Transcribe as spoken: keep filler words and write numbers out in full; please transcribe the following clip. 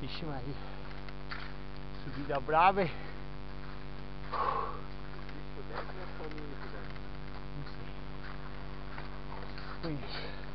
Vixe Maria, subida brava, hein? Não sei. Foi isso.